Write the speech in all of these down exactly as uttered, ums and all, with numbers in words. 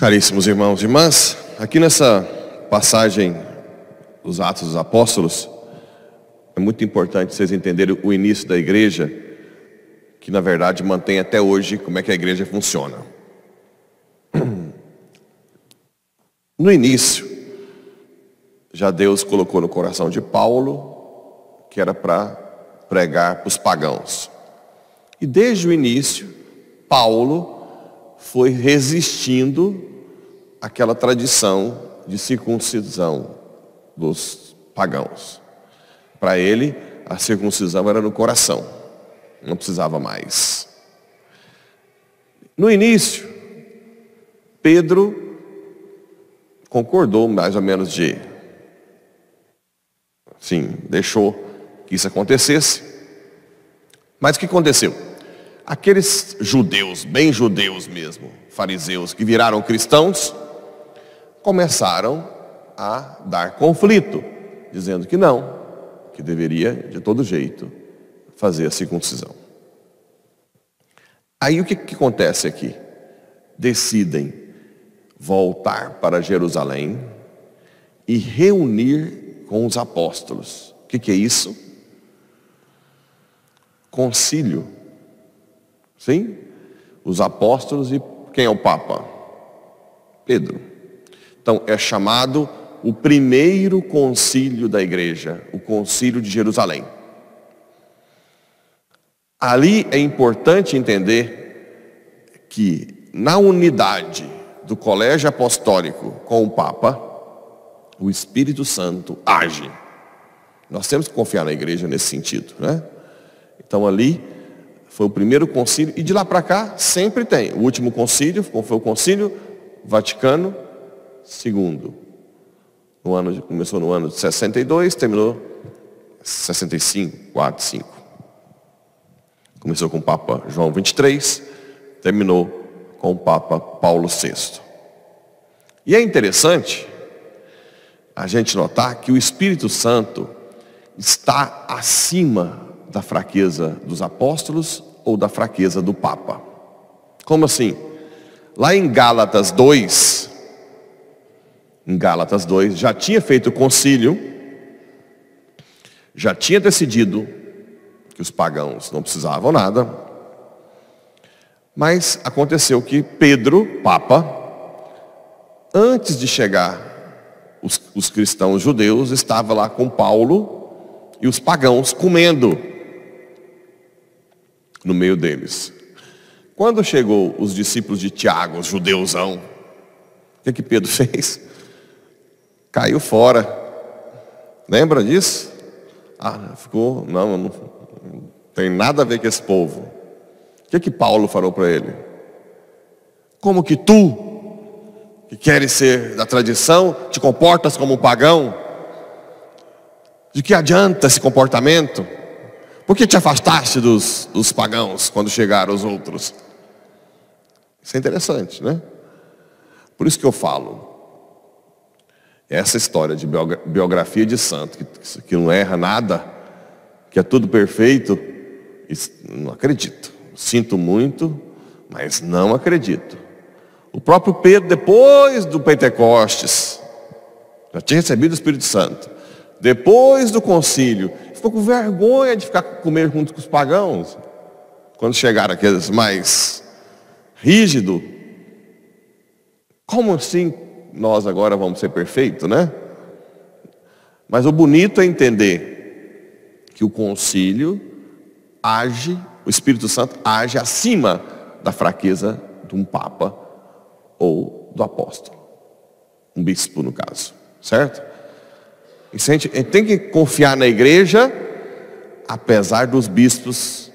Caríssimos irmãos e irmãs, aqui nessa passagem dos Atos dos Apóstolos, é muito importante vocês entenderem o início da igreja, que na verdade mantém até hoje como é que a igreja funciona. No início, já Deus colocou no coração de Paulo, que era para pregar para os pagãos. E desde o início, Paulo foi resistindo aquela tradição de circuncisão dos pagãos. Para ele, a circuncisão era no coração, não precisava mais. No início, Pedro concordou mais ou menos de, sim, deixou que isso acontecesse. Mas o que aconteceu? Aqueles judeus, bem judeus mesmo, fariseus, que viraram cristãos, começaram a dar conflito, dizendo que não, que deveria de todo jeito fazer a circuncisão. Aí o que, que acontece aqui? Decidem voltar para Jerusalém e reunir com os apóstolos. O que, que é isso? Concílio. Sim? Os apóstolos e quem é o Papa? Pedro. Então, é chamado o primeiro concílio da igreja, o concílio de Jerusalém. Ali é importante entender que na unidade do colégio apostólico com o Papa, o Espírito Santo age. Nós temos que confiar na igreja nesse sentido, né? Então ali foi o primeiro concílio, e de lá para cá sempre tem. O último concílio foi o concílio Vaticano segundo. No ano, começou no ano de sessenta e dois, terminou sessenta e cinco, quatro, cinco. Começou com o Papa João vinte e três, terminou com o Papa Paulo sexto. E é interessante a gente notar que o Espírito Santo está acima da fraqueza dos apóstolos ou da fraqueza do Papa. Como assim? Lá em Gálatas dois, em Gálatas dois, já tinha feito o concílio, já tinha decidido que os pagãos não precisavam nada, mas aconteceu que Pedro, Papa, antes de chegar os, os cristãos judeus, estava lá com Paulo e os pagãos comendo no meio deles. Quando chegou os discípulos de Tiago, os judeuzão, o que, que Pedro fez? Caiu fora. Lembra disso? Ah, ficou, não, não, não tem nada a ver com esse povo. O que, que Paulo falou para ele? Como que tu, que queres ser da tradição, te comportas como um pagão? De que adianta esse comportamento? Por que te afastaste dos, dos pagãos quando chegaram os outros? Isso é interessante, né? Por isso que eu falo. Essa história de biografia de santo, que, que não erra nada, que é tudo perfeito, isso, não acredito. Sinto muito, mas não acredito. O próprio Pedro, depois do Pentecostes, já tinha recebido o Espírito Santo. Depois do concílio, ficou com vergonha de ficar comer junto com os pagãos. Quando chegaram aqueles mais rígidos, como assim nós agora vamos ser perfeitos, né? Mas o bonito é entender que o concílio age, o Espírito Santo age acima da fraqueza de um papa ou do apóstolo, um bispo no caso, certo? E a gente tem que confiar na igreja, apesar dos bispos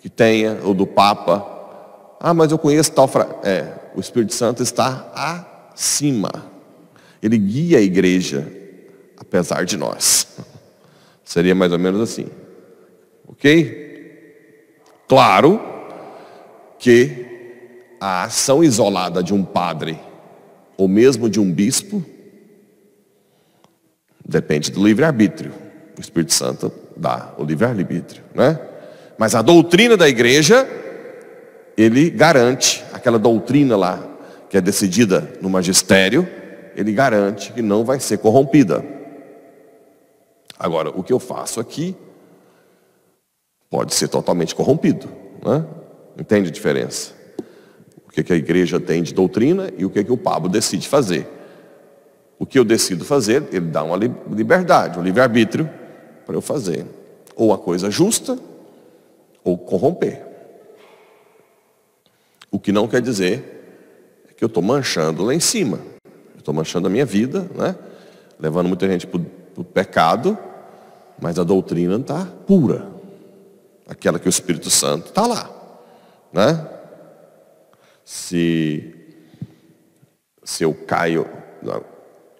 que tenha, ou do Papa. Ah, mas eu conheço tal... Fra... É, o Espírito Santo está acima. Ele guia a igreja, apesar de nós. Seria mais ou menos assim. Ok? Claro que a ação isolada de um padre, ou mesmo de um bispo, depende do livre-arbítrio. O Espírito Santo dá o livre-arbítrio, né? Mas a doutrina da igreja, ele garante aquela doutrina lá, que é decidida no magistério, ele garante que não vai ser corrompida. Agora, o que eu faço aqui pode ser totalmente corrompido, né? Entende a diferença? O que, que a igreja tem de doutrina e o que, que o Pablo decide fazer. O que eu decido fazer, ele dá uma liberdade, um livre-arbítrio para eu fazer. Ou a coisa justa, ou corromper. O que não quer dizer que eu estou manchando lá em cima. Eu estou manchando a minha vida, né? Levando muita gente para o pecado, mas a doutrina está pura. Aquela que o Espírito Santo está lá, né? Se, se eu caio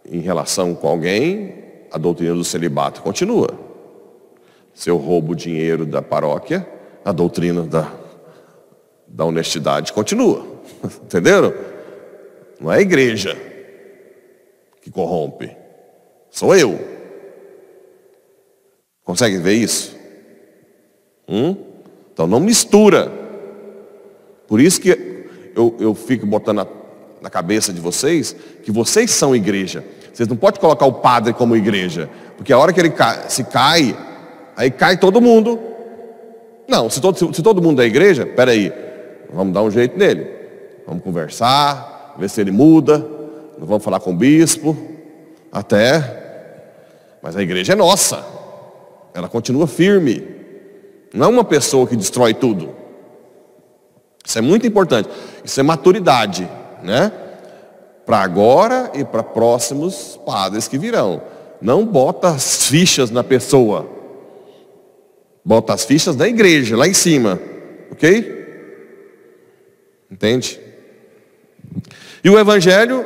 em relação com alguém, a doutrina do celibato continua. Se eu roubo o dinheiro da paróquia, a doutrina da, da honestidade continua. Entenderam? Não é a igreja que corrompe. Sou eu. Consegue ver isso? Hum? Então não mistura. Por isso que eu, eu fico botando na, na cabeça de vocês que vocês são igreja. Vocês não podem colocar o padre como igreja. Porque a hora que ele cai, se cai... aí cai todo mundo. Não, se todo, se, se todo mundo é igreja, peraí, vamos dar um jeito nele. Vamos conversar, ver se ele muda. Nós vamos falar com o bispo. Até. Mas a igreja é nossa. Ela continua firme. Não é uma pessoa que destrói tudo. Isso é muito importante. Isso é maturidade, né? Para agora e para próximos padres que virão. Não bota as fichas na pessoa. Bota as fichas da igreja, lá em cima. Ok? Entende? E o evangelho,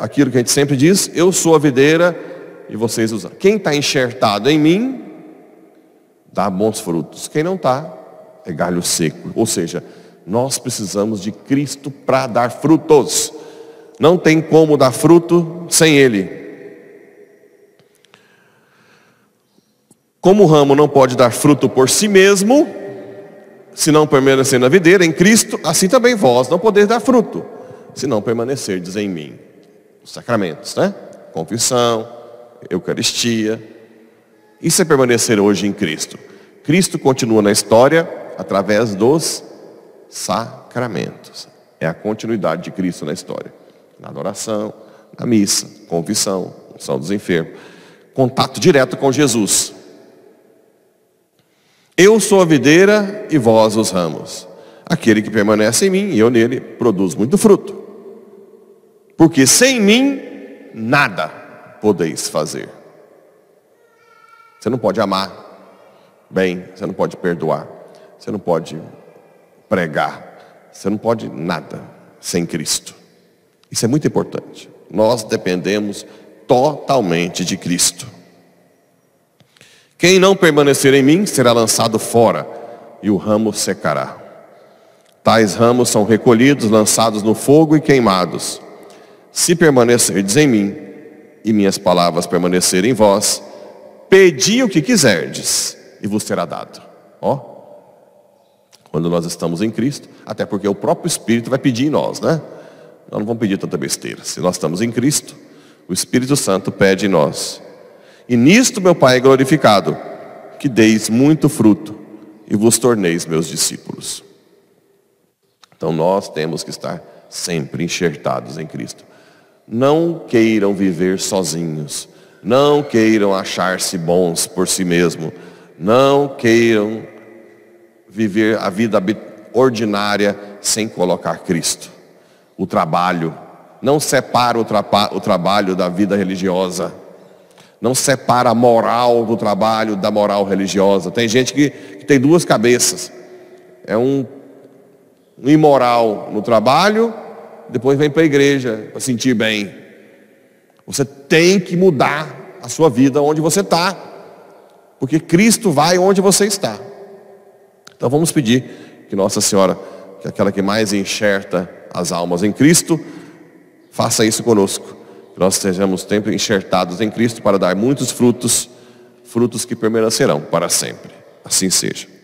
aquilo que a gente sempre diz, eu sou a videira e vocês usam. Quem está enxertado em mim, dá bons frutos. Quem não está, é galho seco. Ou seja, nós precisamos de Cristo para dar frutos. Não tem como dar fruto sem Ele. Como o ramo não pode dar fruto por si mesmo, se não permanecer na videira, em Cristo, assim também vós não podeis dar fruto, se não permanecerdes em mim. Os sacramentos, né? Confissão, Eucaristia. Isso é permanecer hoje em Cristo. Cristo continua na história através dos sacramentos. É a continuidade de Cristo na história. Na adoração, na missa, confissão, unção dos enfermos. Contato direto com Jesus. Eu sou a videira e vós os ramos. Aquele que permanece em mim e eu nele produz muito fruto. Porque sem mim nada podeis fazer. Você não pode amar bem, você não pode perdoar, você não pode pregar, você não pode nada sem Cristo. Isso é muito importante. Nós dependemos totalmente de Cristo. Quem não permanecer em mim será lançado fora, e o ramo secará. Tais ramos são recolhidos, lançados no fogo e queimados. Se permanecerdes em mim, e minhas palavras permanecerem em vós, pedi o que quiserdes, e vos será dado. Ó, quando nós estamos em Cristo, até porque o próprio Espírito vai pedir em nós, né? Nós não vamos pedir tanta besteira. Se nós estamos em Cristo, o Espírito Santo pede em nós. E nisto meu Pai é glorificado, que deis muito fruto e vos torneis meus discípulos. Então nós temos que estar sempre enxertados em Cristo. Não queiram viver sozinhos. Não queiram achar-se bons por si mesmo. Não queiram viver a vida ordinária sem colocar Cristo. O trabalho. Não separa o, trapa, o trabalho da vida religiosa. Não separa a moral do trabalho da moral religiosa. Tem gente que, que tem duas cabeças. É um, um imoral no trabalho, depois vem para a igreja para sentir bem. Você tem que mudar a sua vida onde você está. Porque Cristo vai onde você está. Então vamos pedir que Nossa Senhora, que é aquela que mais enxerta as almas em Cristo, faça isso conosco. Que nós sejamos sempre enxertados em Cristo para dar muitos frutos, frutos que permanecerão para sempre. Assim seja.